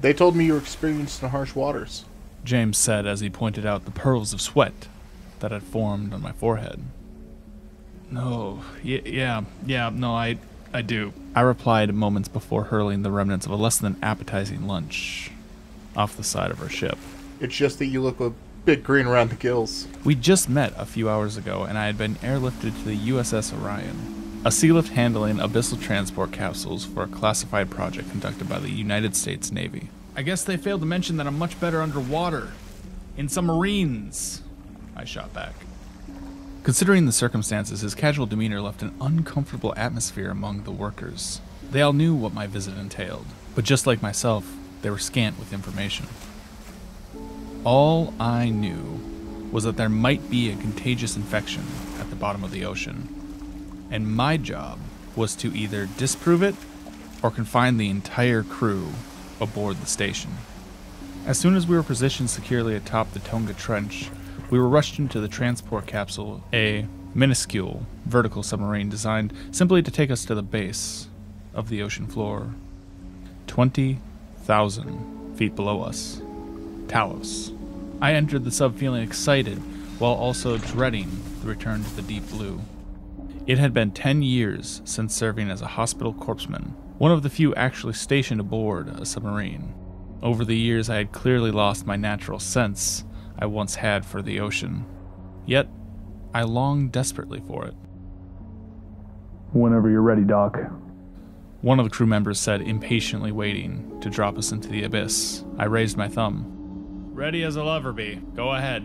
They told me you were experienced in harsh waters, James said as he pointed out the pearls of sweat that had formed on my forehead. No, I do, I replied moments before hurling the remnants of a less than appetizing lunch off the side of our ship. It's just that you look a bit green around the gills. We just met a few hours ago, and I had been airlifted to the USS Orion, a sea lift handling abyssal transport capsules for a classified project conducted by the United States Navy. I guess they failed to mention that I'm much better underwater. In submarines, I shot back. Considering the circumstances, his casual demeanor left an uncomfortable atmosphere among the workers. They all knew what my visit entailed, but just like myself, they were scant with information. All I knew was that there might be a contagious infection at the bottom of the ocean, and my job was to either disprove it or confine the entire crew aboard the station. As soon as we were positioned securely atop the Tonga Trench, we were rushed into the transport capsule, a minuscule vertical submarine designed simply to take us to the base of the ocean floor, 20,000 feet below us, Talos. I entered the sub feeling excited while also dreading the return to the deep blue. It had been 10 years since serving as a hospital corpsman, one of the few actually stationed aboard a submarine. Over the years, I had clearly lost my natural sense I once had for the ocean, yet I longed desperately for it. Whenever you're ready, Doc, one of the crew members said, impatiently waiting to drop us into the abyss. I raised my thumb. Ready as I'll ever be. Go ahead.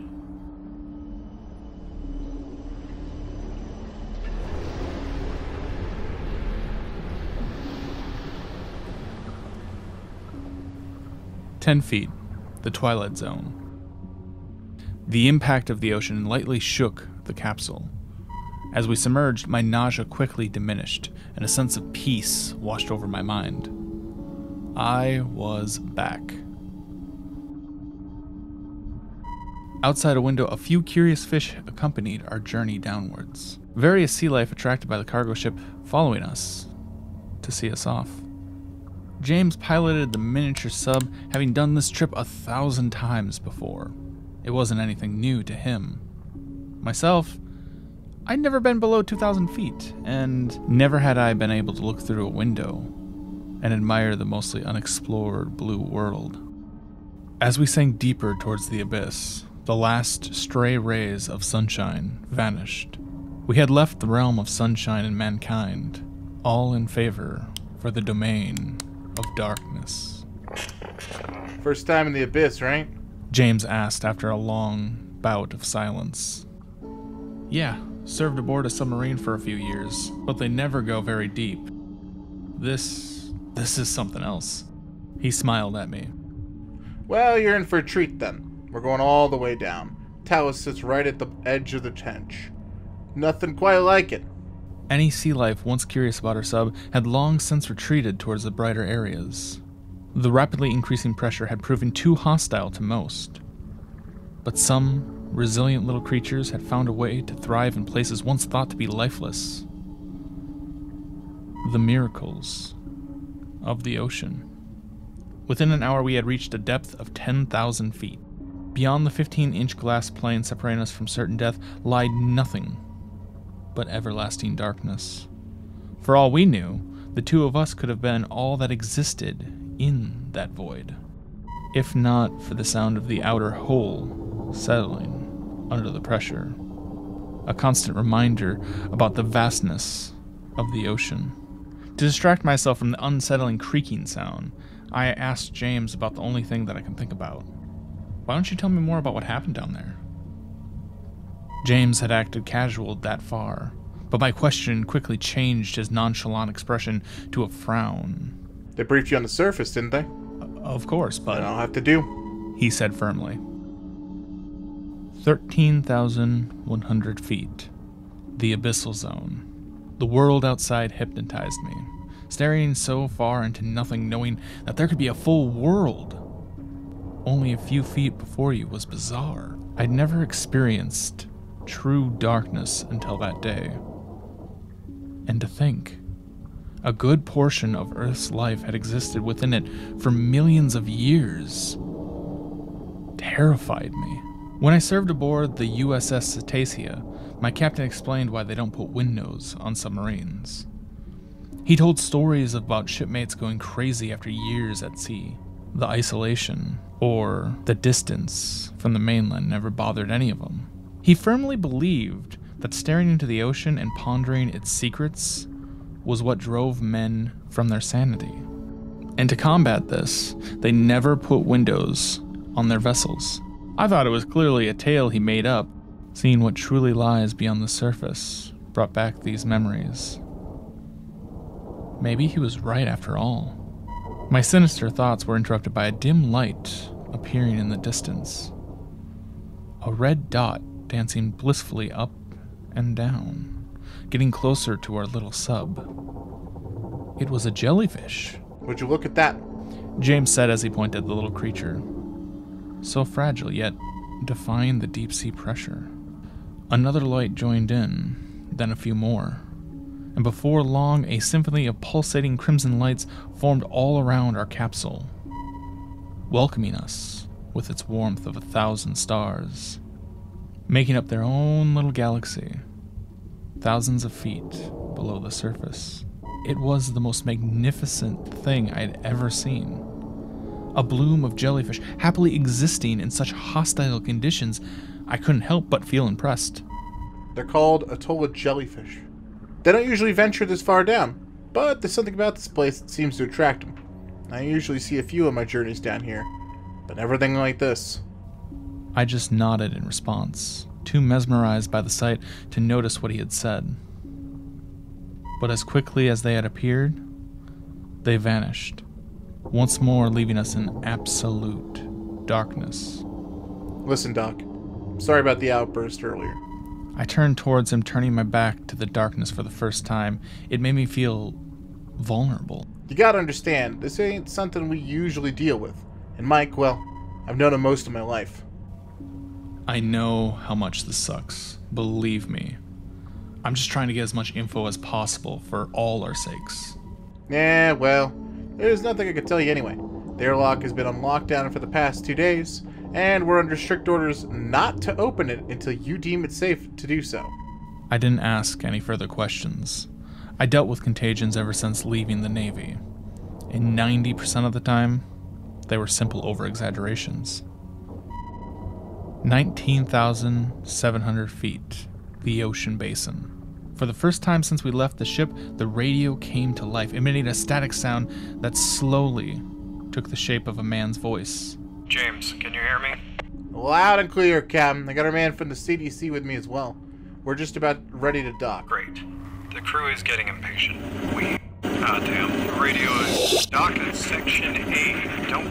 "10 feet, the twilight zone." The impact of the ocean lightly shook the capsule. As we submerged, my nausea quickly diminished, and a sense of peace washed over my mind. I was back. Outside a window, a few curious fish accompanied our journey downwards. Various sea life attracted by the cargo ship following us to see us off. James piloted the miniature sub, having done this trip 1,000 times before. It wasn't anything new to him. Myself, I'd never been below 2,000 feet, and never had I been able to look through a window and admire the mostly unexplored blue world. As we sank deeper towards the abyss, the last stray rays of sunshine vanished. We had left the realm of sunshine and mankind, all in favor for the domain of darkness. First time in the abyss, right? James asked after a long bout of silence. Yeah, served aboard a submarine for a few years, but they never go very deep. This is something else. He smiled at me. Well, you're in for a treat then. We're going all the way down. Talos sits right at the edge of the trench. Nothing quite like it. Any sea life once curious about our sub had long since retreated towards the brighter areas. The rapidly increasing pressure had proven too hostile to most, but some resilient little creatures had found a way to thrive in places once thought to be lifeless. The miracles of the ocean. Within an hour, we had reached a depth of 10,000 feet. Beyond the 15-inch glass plane separating us from certain death lied nothing but everlasting darkness. For all we knew, the two of us could have been all that existed in that void, if not for the sound of the outer hull settling under the pressure, a constant reminder about the vastness of the ocean. To distract myself from the unsettling creaking sound, I asked James about the only thing that I can think about. Why don't you tell me more about what happened down there? James had acted casual that far, but my question quickly changed his nonchalant expression to a frown. They briefed you on the surface, didn't they? Of course, but... I'll have to do, he said firmly. 13,100 feet. The abyssal zone. The world outside hypnotized me, staring so far into nothing, knowing that there could be a full world. Only a few feet before you was bizarre. I'd never experienced true darkness until that day. And to think... A good portion of Earth's life had existed within it for millions of years. Terrified me. When I served aboard the USS Cetacea, my captain explained why they don't put windows on submarines. He told stories about shipmates going crazy after years at sea. The isolation, or the distance from the mainland, never bothered any of them. He firmly believed that staring into the ocean and pondering its secrets was what drove men from their sanity. And to combat this, they never put windows on their vessels. I thought it was clearly a tale he made up. Seeing what truly lies beyond the surface brought back these memories. Maybe he was right after all. My sinister thoughts were interrupted by a dim light appearing in the distance. A red dot dancing blissfully up and down, getting closer to our little sub. It was a jellyfish. Would you look at that? James said as he pointed at the little creature. So fragile, yet defying the deep sea pressure. Another light joined in, then a few more. And before long, a symphony of pulsating crimson lights formed all around our capsule, welcoming us with its warmth of 1,000 stars, making up their own little galaxy, thousands of feet below the surface. It was the most magnificent thing I had ever seen. A bloom of jellyfish happily existing in such hostile conditions, I couldn't help but feel impressed. They're called Atolla jellyfish. They don't usually venture this far down, but there's something about this place that seems to attract them. I usually see a few on my journeys down here, but never anything like this. I just nodded in response, too mesmerized by the sight to notice what he had said. But as quickly as they had appeared, they vanished, once more leaving us in absolute darkness. Listen, Doc. Sorry about the outburst earlier. I turned towards him, turning my back to the darkness for the first time. It made me feel vulnerable. You gotta understand, this ain't something we usually deal with. And Mike, well, I've known him most of my life. I know how much this sucks. Believe me. I'm just trying to get as much info as possible for all our sakes. Eh, well, there's nothing I can tell you anyway. The airlock has been on lockdown for the past 2 days. And we're under strict orders not to open it until you deem it safe to do so. I didn't ask any further questions. I dealt with contagions ever since leaving the Navy, and 90% of the time, they were simple over-exaggerations. 19,700 feet, the ocean basin. For the first time since we left the ship, the radio came to life, emitting a static sound that slowly took the shape of a man's voice. James, can you hear me? Loud and clear, Captain. I got our man from the CDC with me as well. We're just about ready to dock. Great. The crew is getting impatient. We... Ah, damn. The radio is... Dock at Section A. Don't...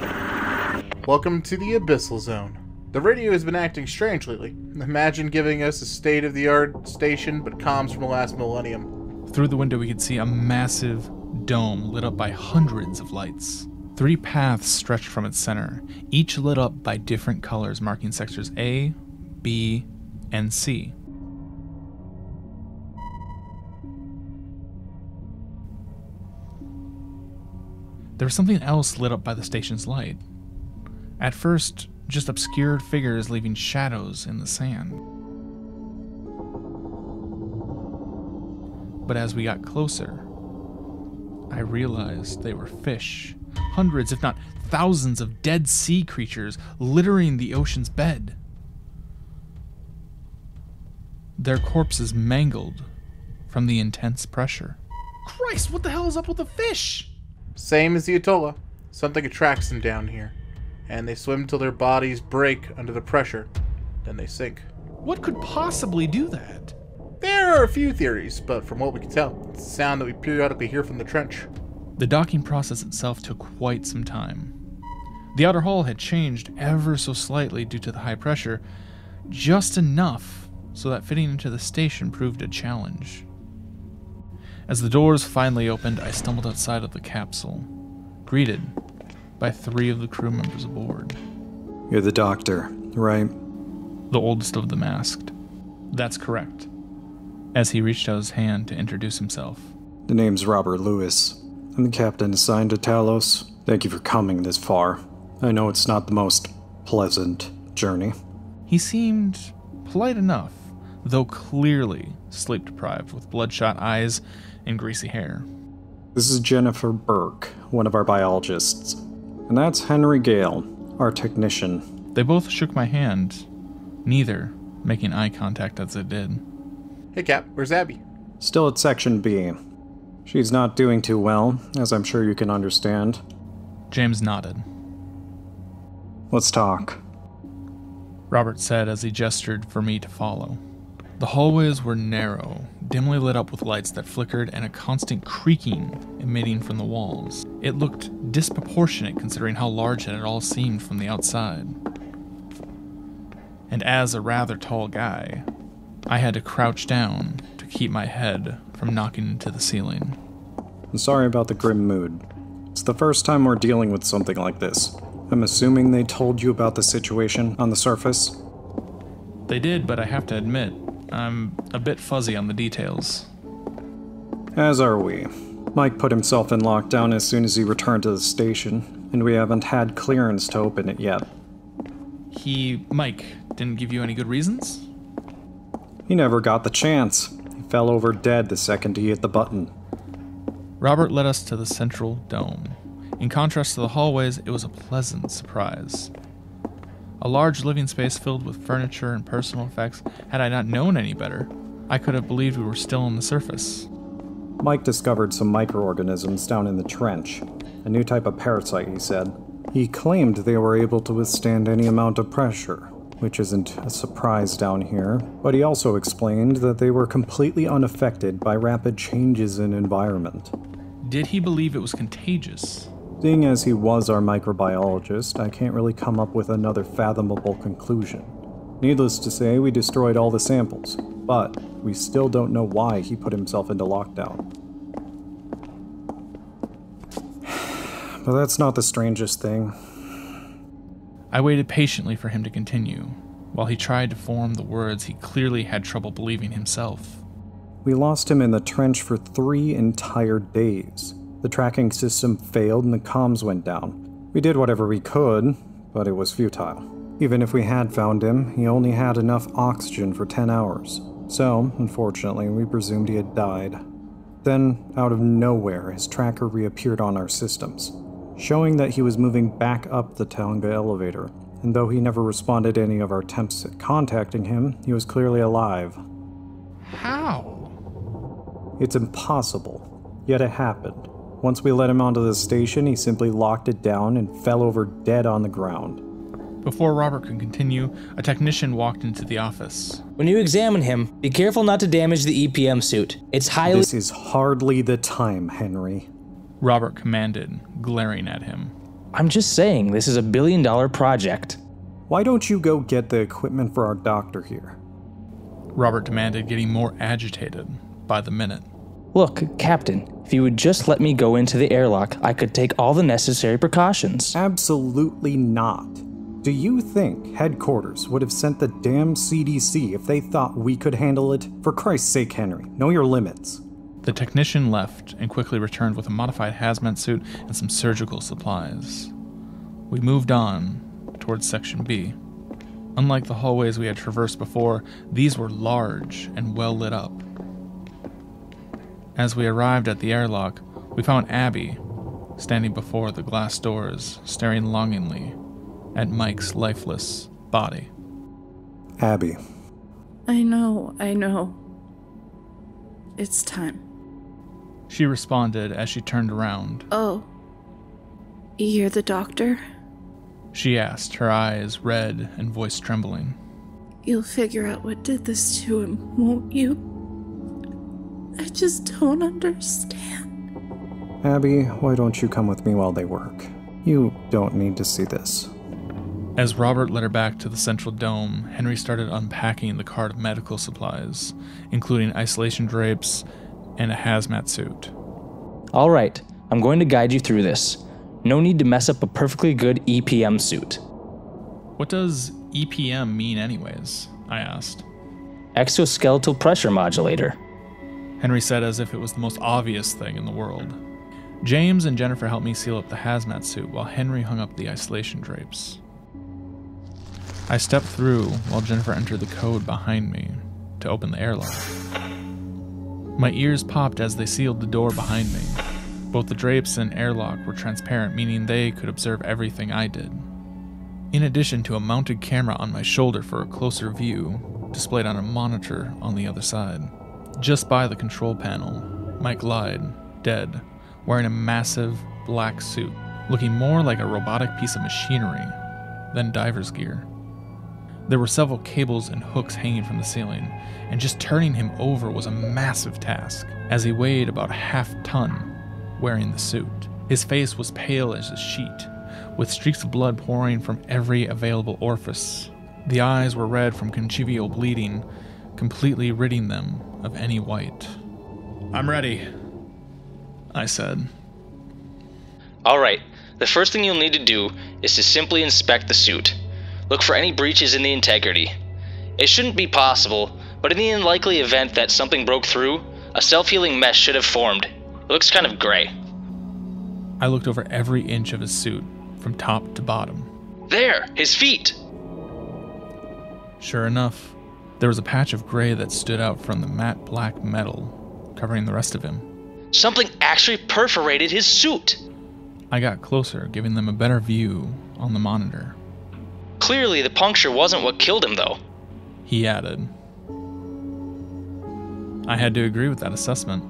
Welcome to the Abyssal Zone. The radio has been acting strange lately. Imagine giving us a state-of-the-art station, but comms from the last millennium. Through the window, we could see a massive dome lit up by hundreds of lights. 3 paths stretched from its center, each lit up by different colors marking sectors A, B, and C. There was something else lit up by the station's light. At first, just obscured figures leaving shadows in the sand. But as we got closer, I realized they were fish. Hundreds, if not thousands, of dead sea creatures littering the ocean's bed. Their corpses mangled from the intense pressure. Christ, what the hell is up with the fish? Same as the Atolla. Something attracts them down here. And they swim till their bodies break under the pressure. Then they sink. What could possibly do that? There are a few theories, but from what we can tell, it's a sound that we periodically hear from the trench. The docking process itself took quite some time. The outer hull had changed ever so slightly due to the high pressure, just enough so that fitting into the station proved a challenge. As the doors finally opened, I stumbled outside of the capsule, greeted by 3 of the crew members aboard. You're the doctor, right? The oldest of them asked. That's correct, as he reached out his hand to introduce himself. The name's Robert Lewis. I'm the captain assigned to Talos. Thank you for coming this far. I know it's not the most pleasant journey. He seemed polite enough, though clearly sleep-deprived with bloodshot eyes and greasy hair. This is Jennifer Burke, one of our biologists. And that's Henry Gale, our technician. They both shook my hand, neither making eye contact as they did. Hey, Cap, where's Abby? Still at Section B. She's not doing too well, as I'm sure you can understand. James nodded. Let's talk, Robert said as he gestured for me to follow. The hallways were narrow, dimly lit up with lights that flickered and a constant creaking emitting from the walls. It looked disproportionate considering how large it had all seemed from the outside. And as a rather tall guy, I had to crouch down to keep my head from knocking into the ceiling. I'm sorry about the grim mood. It's the first time we're dealing with something like this. I'm assuming they told you about the situation on the surface? They did, but I have to admit, I'm a bit fuzzy on the details. As are we. Mike put himself in lockdown as soon as he returned to the station, and we haven't had clearance to open it yet. Mike, didn't give you any good reasons? He never got the chance. He fell over dead the second he hit the button. Robert led us to the central dome. In contrast to the hallways, it was a pleasant surprise. A large living space filled with furniture and personal effects. Had I not known any better, I could have believed we were still on the surface. Mike discovered some microorganisms down in the trench. A new type of parasite, he said. He claimed they were able to withstand any amount of pressure, which isn't a surprise down here, but he also explained that they were completely unaffected by rapid changes in environment. Did he believe it was contagious? Seeing as he was our microbiologist, I can't really come up with another fathomable conclusion. Needless to say, we destroyed all the samples, but we still don't know why he put himself into lockdown. But that's not the strangest thing. I waited patiently for him to continue, while he tried to form the words he clearly had trouble believing himself. We lost him in the trench for 3 entire days. The tracking system failed and the comms went down. We did whatever we could, but it was futile. Even if we had found him, he only had enough oxygen for 10 hours. So, unfortunately, we presumed he had died. Then, out of nowhere, his tracker reappeared on our systems, showing that he was moving back up the Tonga elevator. And though he never responded to any of our attempts at contacting him, he was clearly alive. How? It's impossible, yet it happened. Once we let him onto the station, he simply locked it down and fell over dead on the ground. Before Robert could continue, a technician walked into the office. When you examine him, be careful not to damage the EPM suit. It's highly— This is hardly the time, Henry, Robert commanded, glaring at hhim. I'm just saying, this is a billion-dollar project. Why don't you go get the equipment for our doctor here? Robert demanded, getting more agitated by the minute. Look, Captain, if you would just let me go into the airlock, I could take all the necessary precautions. Absolutely not. Do you think headquarters would have sent the damn CDC if they thought we could handle it? For Christ's sake, Henry, know your limits. The technician left and quickly returned with a modified hazmat suit and some surgical supplies. We moved on towards Section B. Unlike the hallways we had traversed before, these were large and well lit up. As we arrived at the airlock, we found Abby standing before the glass doors, staring longingly at Mike's lifeless body. Abby. I know. It's time. She responded as she turned around. Oh, you're the doctor? She asked, her eyes red and voice trembling. You'll figure out what did this to him, won't you? I just don't understand. Abby, why don't you come with me while they work? You don't need to see this. As Robert led her back to the central dome, Henry started unpacking the cart of medical supplies, including isolation drapes and a hazmat suit. All right, I'm going to guide you through this. No need to mess up a perfectly good EPM suit. What does EPM mean anyways? I asked. Exoskeletal pressure modulator. Henry said as if it was the most obvious thing in the world. James and Jennifer helped me seal up the hazmat suit while Henry hung up the isolation drapes. I stepped through while Jennifer entered the code behind me to open the airlock. My ears popped as they sealed the door behind me. Both the drapes and airlock were transparent, meaning they could observe everything I did. In addition to a mounted camera on my shoulder for a closer view, displayed on a monitor on the other side. Just by the control panel, Mike lied, dead, wearing a massive black suit, looking more like a robotic piece of machinery than diver's gear. There were several cables and hooks hanging from the ceiling, and just turning him over was a massive task, as he weighed about a half-ton wearing the suit. His face was pale as a sheet, with streaks of blood pouring from every available orifice. The eyes were red from conjunctival bleeding, completely ridding them of any white. "I'm ready," I said. "All right, the first thing you'll need to do is to simply inspect the suit. Look for any breaches in the integrity. It shouldn't be possible, but in the unlikely event that something broke through, a self-healing mesh should have formed. It looks kind of gray." I looked over every inch of his suit, from top to bottom. "There, his feet!" Sure enough, there was a patch of gray that stood out from the matte black metal, covering the rest of him. "Something actually perforated his suit!" I got closer, giving them a better view on the monitor. "Clearly, the puncture wasn't what killed him, though," he added. I had to agree with that assessment.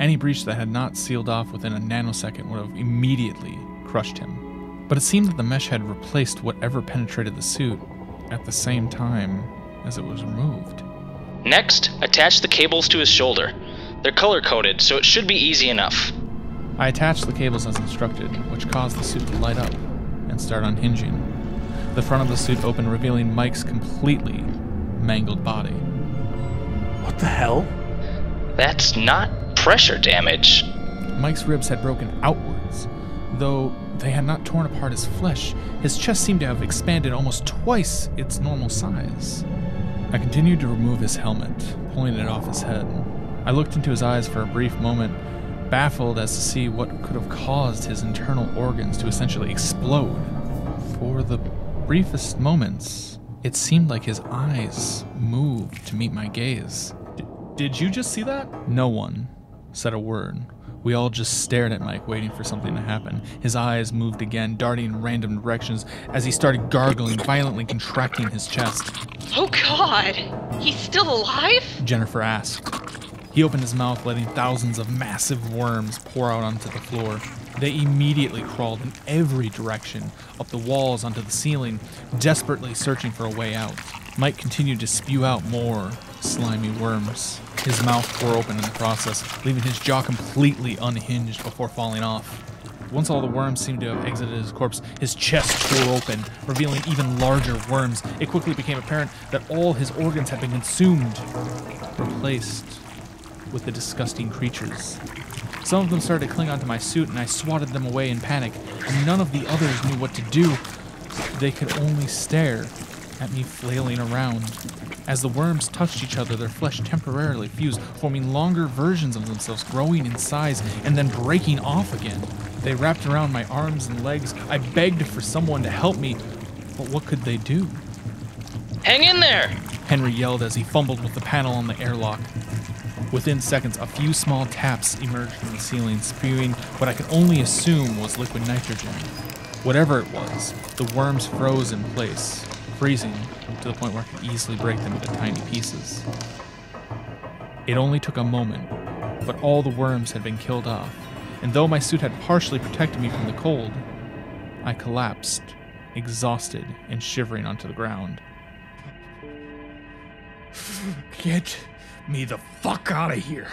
Any breach that had not sealed off within a nanosecond would have immediately crushed him. But it seemed that the mesh had replaced whatever penetrated the suit at the same time as it was removed. "Next, attach the cables to his shoulder. They're color-coded, so it should be easy enough." I attached the cables as instructed, which caused the suit to light up and start unhinging. The front of the suit opened, revealing Mike's completely mangled body. "What the hell?" "That's not pressure damage." Mike's ribs had broken outwards, though they had not torn apart his flesh. His chest seemed to have expanded almost twice its normal size. I continued to remove his helmet, pulling it off his head. I looked into his eyes for a brief moment, baffled as to see what could have caused his internal organs to essentially explode. For the briefest moments, it seemed like his eyes moved to meet my gaze. Did you just see that?" No one said a word. We all just stared at Mike, waiting for something to happen. His eyes moved again, darting in random directions as he started gargling, violently contracting his chest. "Oh God, he's still alive?" Jennifer asked. He opened his mouth, letting thousands of massive worms pour out onto the floor. They immediately crawled in every direction, up the walls, onto the ceiling, desperately searching for a way out. Mike continued to spew out more slimy worms. His mouth tore open in the process, leaving his jaw completely unhinged before falling off. Once all the worms seemed to have exited his corpse, his chest tore open, revealing even larger worms. It quickly became apparent that all his organs had been consumed, replaced with the disgusting creatures. Some of them started to cling onto my suit, and I swatted them away in panic. None of the others knew what to do. They could only stare at me flailing around. As the worms touched each other, their flesh temporarily fused, forming longer versions of themselves, growing in size and then breaking off again. They wrapped around my arms and legs. I begged for someone to help me, but what could they do? "Hang in there!" Henry yelled as he fumbled with the panel on the airlock. Within seconds, a few small taps emerged from the ceiling, spewing what I could only assume was liquid nitrogen. Whatever it was, the worms froze in place, freezing to the point where I could easily break them into tiny pieces. It only took a moment, but all the worms had been killed off, and though my suit had partially protected me from the cold, I collapsed, exhausted and shivering onto the ground. "Get me the fuck out of here!"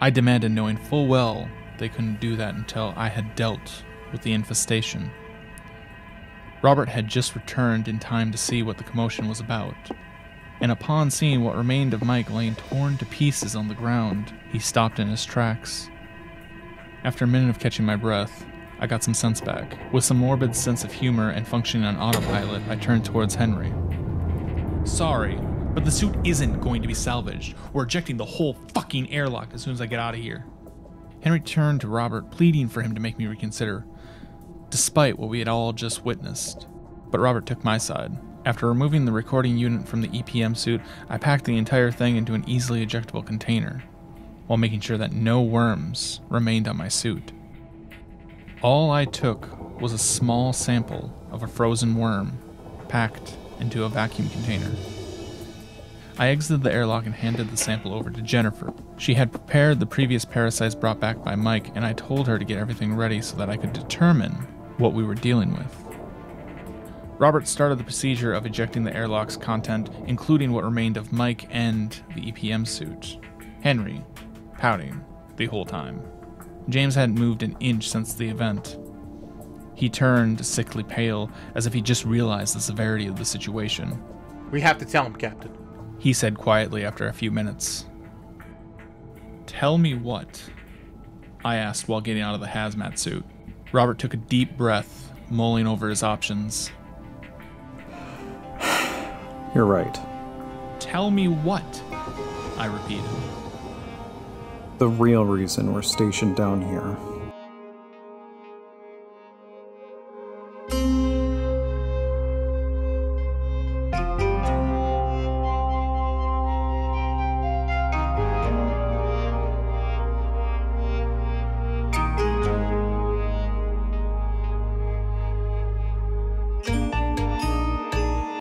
I demanded, knowing full well they couldn't do that until I had dealt with the infestation. Robert had just returned in time to see what the commotion was about, and upon seeing what remained of Mike laying torn to pieces on the ground, he stopped in his tracks. After a minute of catching my breath, I got some sense back. With some morbid sense of humor and functioning on autopilot, I turned towards Henry. "Sorry, But the suit isn't going to be salvaged. We're ejecting the whole fucking airlock as soon as I get out of here. Henry turned to Robert, pleading for him to make me reconsider, despite what we had all just witnessed. But Robert took my side. After removing the recording unit from the EPM suit, I packed the entire thing into an easily ejectable container, while making sure that no worms remained on my suit. All I took was a small sample of a frozen worm packed into a vacuum container. I exited the airlock and handed the sample over to Jennifer. She had prepared the previous parasites brought back by Mike, and I told her to get everything ready so that I could determine what we were dealing with. Robert started the procedure of ejecting the airlock's content, including what remained of Mike and the EPM suit. Henry, pouting the whole time. James hadn't moved an inch since the event. He turned sickly pale, as if he just realized the severity of the situation. "We have to tell him, Captain," he said quietly after a few minutes. "Tell me what?" I asked while getting out of the hazmat suit. Robert took a deep breath, mulling over his options. "You're right." "Tell me what?" I repeated. "The real reason we're stationed down here